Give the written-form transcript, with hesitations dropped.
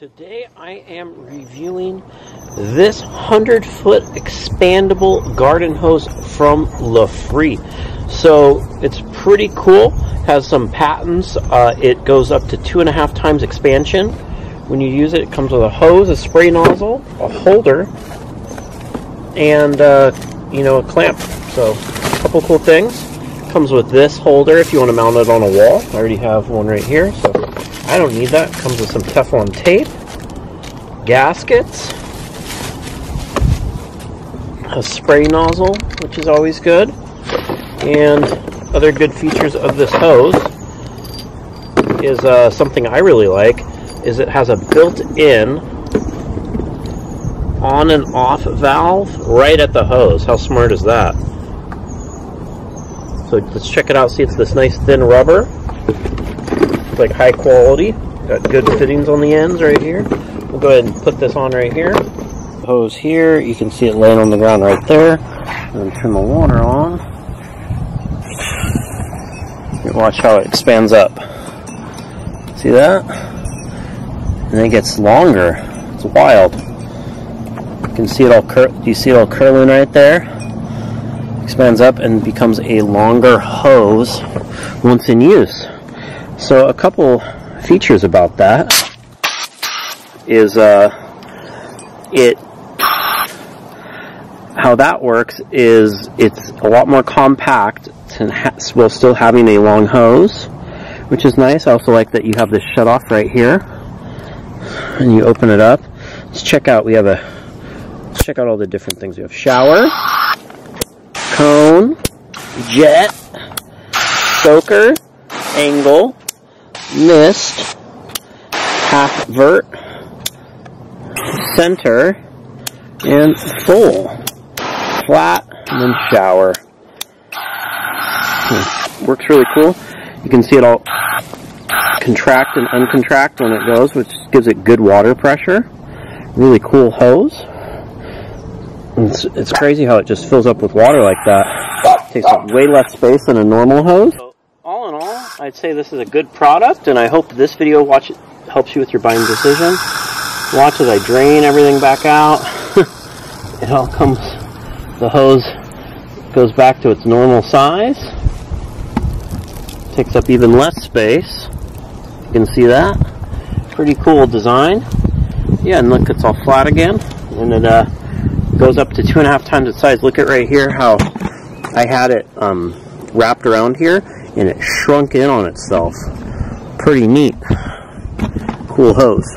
Today I am reviewing this 100-foot expandable garden hose from Lefree. So it's pretty cool, has some patents. It goes up to 2.5 times expansion. When you use it, it comes with a hose, a spray nozzle, a holder, and a clamp. So a couple cool things. Comes with this holder if you want to mount it on a wall. I already have one right here, so I don't need that. Comes with some Teflon tape, gaskets, a spray nozzle, which is always good, and other good features of this hose is something I really like is it has a built-in on and off valve right at the hose. How smart is that? So let's check it out. See, it's this nice thin rubber. Like high quality, got good fittings on the ends right here. We'll go ahead and put this on right here. Hose here, you can see it laying on the ground right there. And then turn the water on. Watch how it expands up. See that? And then it gets longer. It's wild. You can see it all curling right there. Expands up and becomes a longer hose once in use. So a couple features about that is how that works is it's a lot more compact while still having a long hose, which is nice. I also like that you have this shut off right here, and you open it up. Let's check out. Let's check out all the different things. We have shower, cone, jet, soaker, angle, mist, half vert, center, and full, flat, and then shower. Works really cool. You can see it all contract and uncontract when it goes, which gives it good water pressure. Really cool hose. It's crazy how it just fills up with water like that. It takes up way less space than a normal hose. All in all, I'd say this is a good product, and I hope this video helps you with your buying decision. Watch as I drain everything back out. It all comes, the hose goes back to its normal size. Takes up even less space. You can see that. Pretty cool design. Yeah, and look, it's all flat again. And it goes up to 2.5 times its size. Look at right here how I had it wrapped around here, and it shrunk in on itself. Pretty neat. Cool hose.